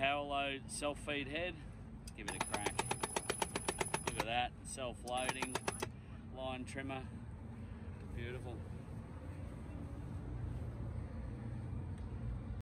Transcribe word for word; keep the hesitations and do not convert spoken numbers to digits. Powerload self-feed head. Give it a crack. Look at that, self-loading line trimmer. Beautiful.